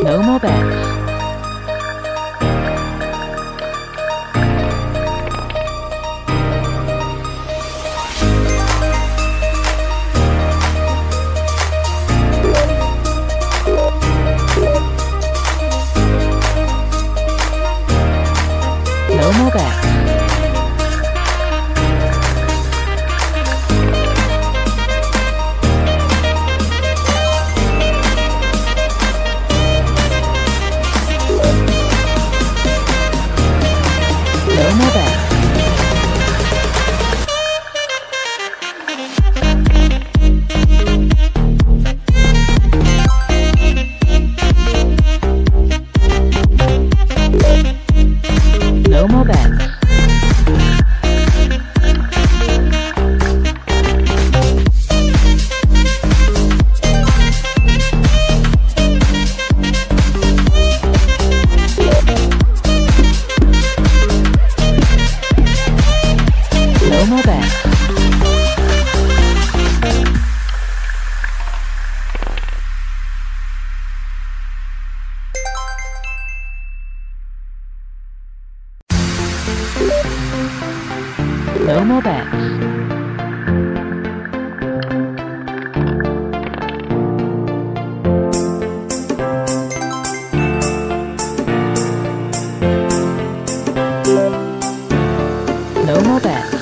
No more bets. No more bets. No more bets. No more bets.